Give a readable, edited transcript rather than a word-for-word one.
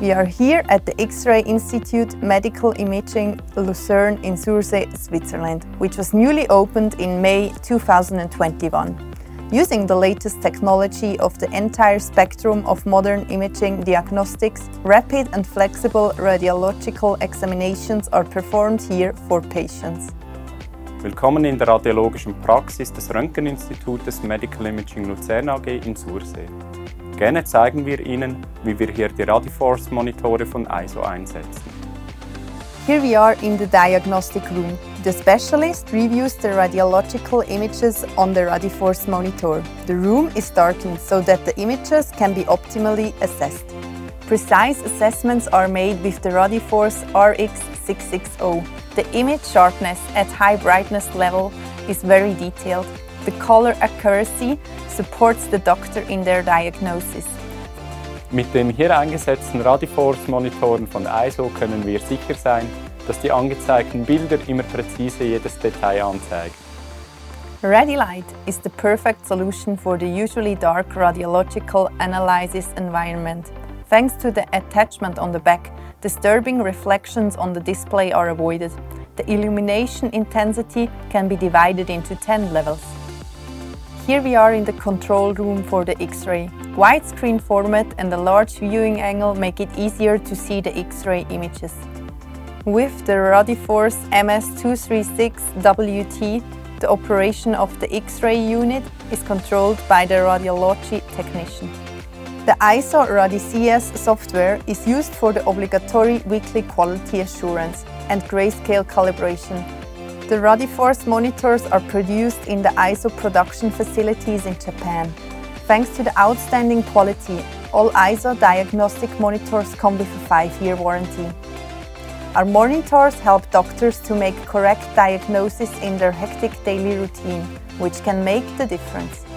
We are here at the X-Ray Institute Medical Imaging Luzern in Sursee, Switzerland, which was newly opened in May 2021. Using the latest technology of the entire spectrum of modern imaging diagnostics, rapid and flexible radiological examinations are performed here for patients. Willkommen in der radiologischen Praxis des Röntgen Institutes Medical Imaging Luzern AG in Sursee. Gerne zeigen wir Ihnen, wie wir hier die RadiForce Monitore von EIZO einsetzen. Here we are in the diagnostic room. The specialist reviews the radiological images on the RadiForce monitor. The room is darkened so that the images can be optimally assessed. Precise assessments are made with the RadiForce RX660. The image sharpness at high brightness level is very detailed. The color accuracy supports the doctor in their diagnosis. Mit den hier eingesetzten RadiForce-Monitoren von EIZO können wir sicher sein, dass die angezeigten Bilder immer präzise jedes Detail anzeigen. RadiLight is the perfect solution for the usually dark radiological analysis environment. Thanks to the attachment on the back, disturbing reflections on the display are avoided. The illumination intensity can be divided into 10 levels. Here we are in the control room for the X-ray. Widescreen format and a large viewing angle make it easier to see the X-ray images. With the RadiForce MS236WT, the operation of the X-ray unit is controlled by the radiology technician. The EIZO RadiCS software is used for the obligatory weekly quality assurance and grayscale calibration. The RadiForce monitors are produced in the EIZO production facilities in Japan. Thanks to the outstanding quality, all EIZO diagnostic monitors come with a 5-year warranty. Our monitors help doctors to make correct diagnosis in their hectic daily routine, which can make the difference.